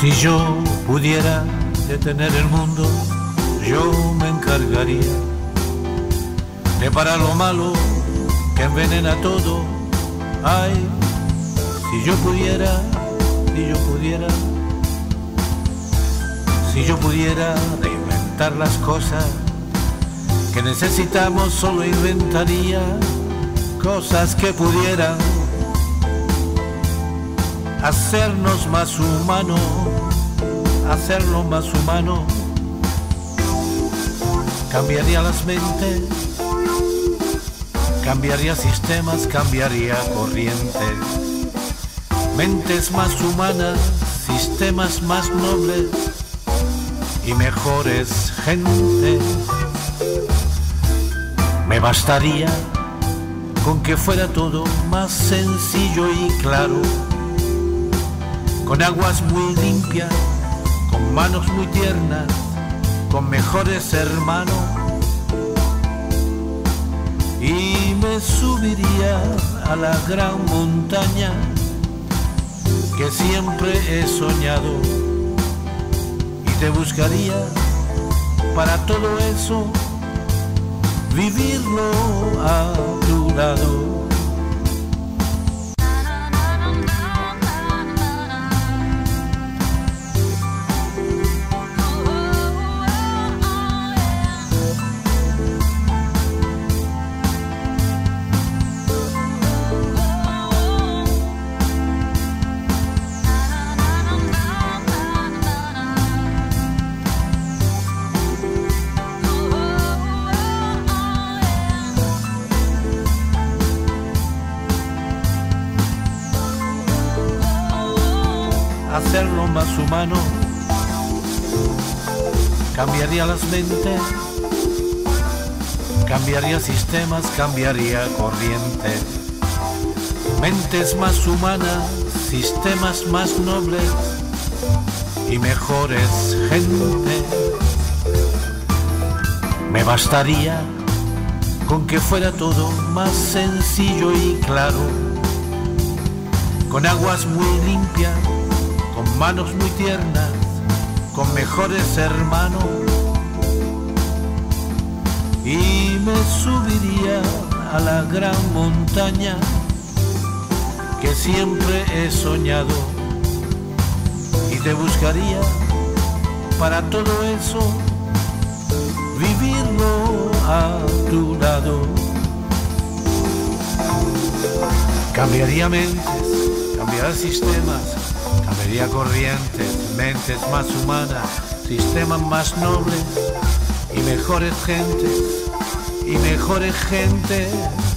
Si yo pudiera detener el mundo, yo me encargaría de parar lo malo que envenena todo. Ay, si yo pudiera, si yo pudiera, si yo pudiera reinventar las cosas que necesitamos, solo inventaría cosas que pudieran hacernos más humanos, hacerlo más humano. Cambiaría las mentes, cambiaría sistemas, cambiaría corrientes. Mentes más humanas, sistemas más nobles y mejores gentes. Me bastaría con que fuera todo más sencillo y claro, con aguas muy limpias, con manos muy tiernas, con mejores hermanos. Y me subiría a la gran montaña que siempre he soñado, y te buscaría para todo eso, vivirlo a tu lado. Hacerlo más humano, cambiaría las mentes, cambiaría sistemas, cambiaría corrientes. Mentes más humanas, sistemas más nobles y mejores gente. Me bastaría con que fuera todo más sencillo y claro, con aguas muy limpias, con manos muy tiernas, con mejores hermanos. Y me subiría a la gran montaña que siempre he soñado, y te buscaría para todo eso, vivirlo a tu lado. Cambiaría mentes, cambiaría sistemas, cambiaría corrientes, mentes más humanas, sistemas más nobles y mejores gentes, y mejores gentes.